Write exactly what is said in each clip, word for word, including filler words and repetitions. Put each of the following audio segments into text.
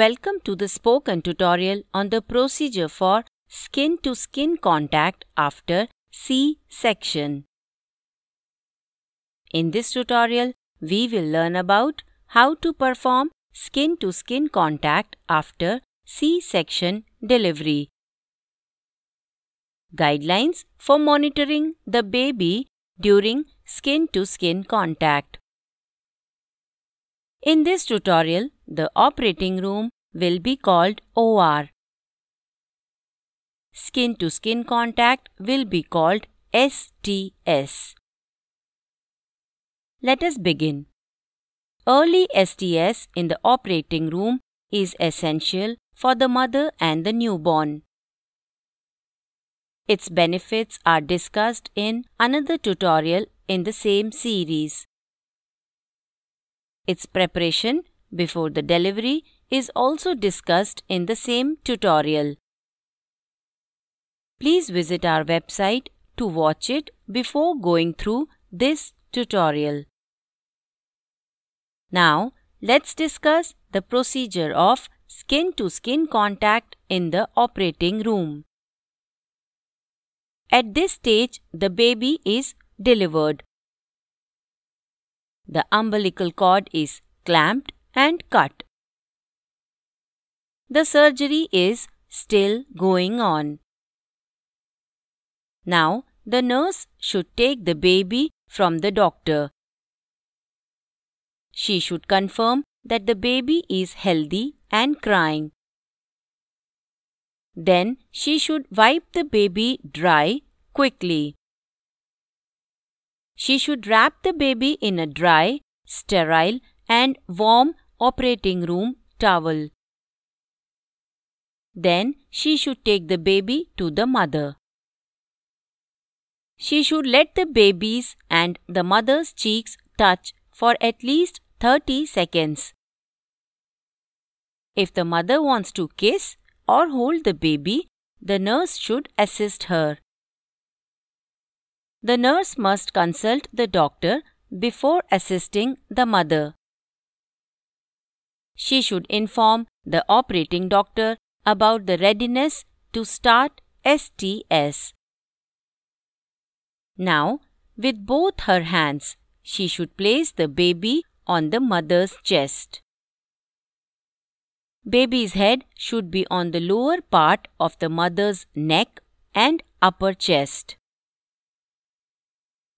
Welcome to the spoken tutorial on the procedure for skin-to-skin contact after C-section. In this tutorial, we will learn about how to perform skin-to-skin contact after C-section delivery. Guidelines for monitoring the baby during skin-to-skin contact. In this tutorial, the operating room will be called O R. Skin-to-skin contact will be called S T S. Let us begin. Early S T S in the operating room is essential for the mother and the newborn. Its benefits are discussed in another tutorial in the same series. Its preparation before the delivery is also discussed in the same tutorial. Please visit our website to watch it before going through this tutorial. Now, let's discuss the procedure of skin-to-skin contact in the operating room. At this stage, the baby is delivered. The umbilical cord is clamped and cut. The surgery is still going on. Now, the nurse should take the baby from the doctor. She should confirm that the baby is healthy and crying. Then, she should wipe the baby dry quickly. She should wrap the baby in a dry, sterile, and warm operating room towel. Then she should take the baby to the mother. She should let the baby's and the mother's cheeks touch for at least thirty seconds. If the mother wants to kiss or hold the baby, the nurse should assist her. The nurse must consult the doctor before assisting the mother. She should inform the operating doctor about the readiness to start S T S. Now, with both her hands, she should place the baby on the mother's chest. Baby's head should be on the lower part of the mother's neck and upper chest.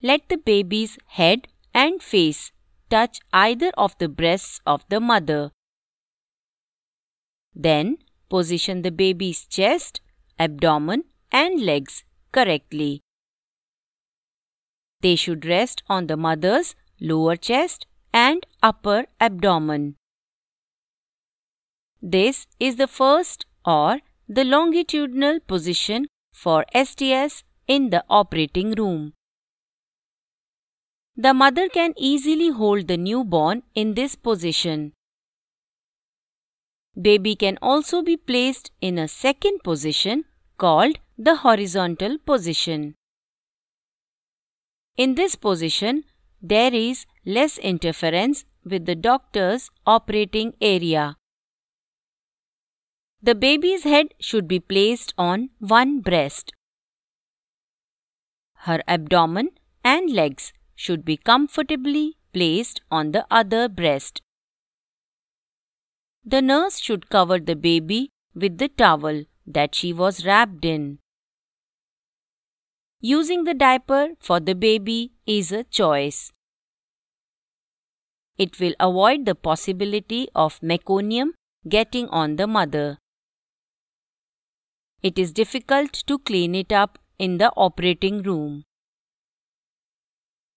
Let the baby's head and face touch either of the breasts of the mother. Then, position the baby's chest, abdomen, and legs correctly. They should rest on the mother's lower chest and upper abdomen. This is the first or the longitudinal position for S T S in the operating room. The mother can easily hold the newborn in this position. Baby can also be placed in a second position called the horizontal position. In this position, there is less interference with the doctor's operating area. The baby's head should be placed on one breast. Her abdomen and legs should be comfortably placed on the other breast. The nurse should cover the baby with the towel that she was wrapped in. Using the diaper for the baby is a choice. It will avoid the possibility of meconium getting on the mother. It is difficult to clean it up in the operating room.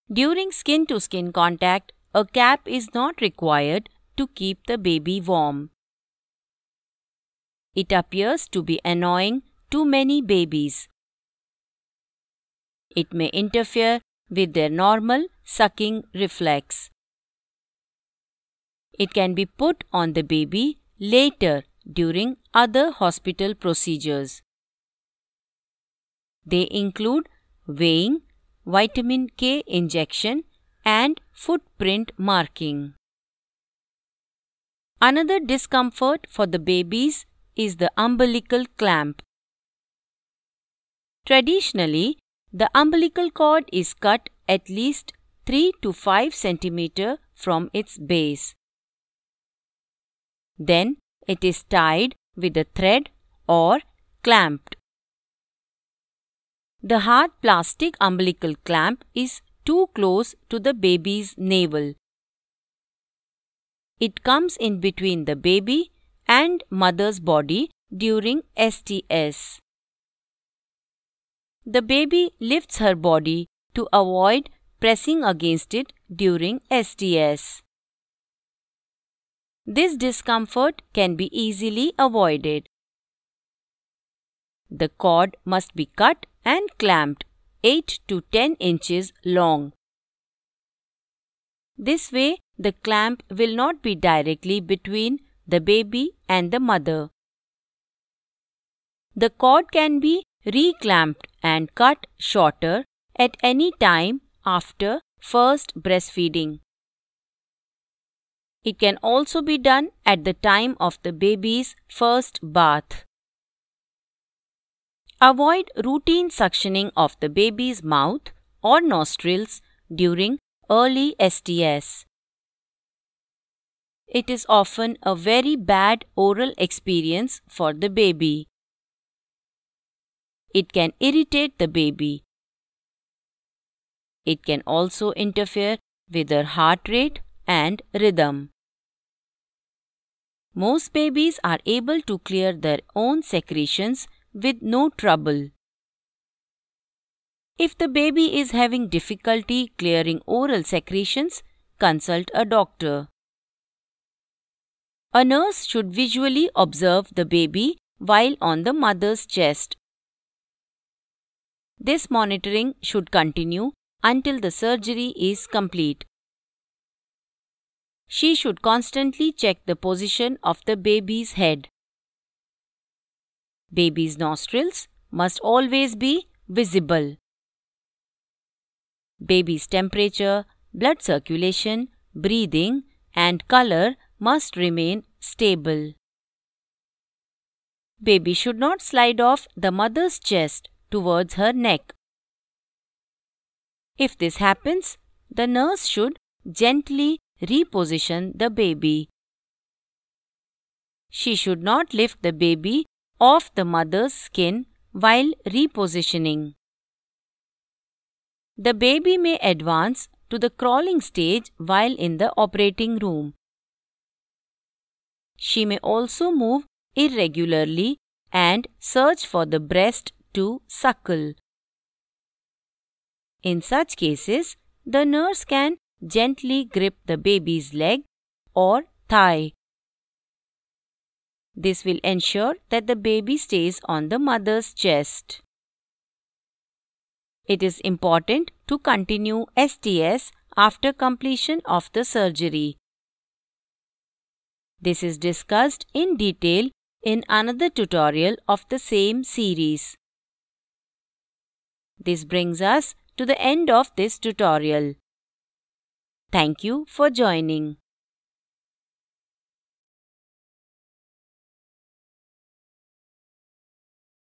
During skin-to-skin contact, a cap is not required to keep the baby warm. It appears to be annoying to many babies. It may interfere with their normal sucking reflex. It can be put on the baby later during other hospital procedures. They include weighing, vitamin K injection, and footprint marking. Another discomfort for the babies is the umbilical clamp. Traditionally, the umbilical cord is cut at least three to five centimeters from its base. Then it is tied with a thread or clamped. The hard plastic umbilical clamp is too close to the baby's navel. It comes in between the baby and mother's body during S T S. The baby lifts her body to avoid pressing against it during S T S. This discomfort can be easily avoided. The cord must be cut and clamped eight to ten inches long. This way, the clamp will not be directly between the baby and the mother. The cord can be reclamped and cut shorter at any time after first breastfeeding. It can also be done at the time of the baby's first bath. Avoid routine suctioning of the baby's mouth or nostrils during early S T S. It is often a very bad oral experience for the baby. It can irritate the baby. It can also interfere with her heart rate and rhythm. Most babies are able to clear their own secretions with no trouble. If the baby is having difficulty clearing oral secretions, consult a doctor. A nurse should visually observe the baby while on the mother's chest. This monitoring should continue until the surgery is complete. She should constantly check the position of the baby's head. Baby's nostrils must always be visible. Baby's temperature, blood circulation, breathing, and color must remain stable. Baby should not slide off the mother's chest towards her neck. If this happens, the nurse should gently reposition the baby. She should not lift the baby off the mother's skin while repositioning. The baby may advance to the crawling stage while in the operating room. She may also move irregularly and search for the breast to suckle. In such cases, the nurse can gently grip the baby's leg or thigh. This will ensure that the baby stays on the mother's chest. It is important to continue S T S after completion of the surgery. This is discussed in detail in another tutorial of the same series. This brings us to the end of this tutorial. Thank you for joining.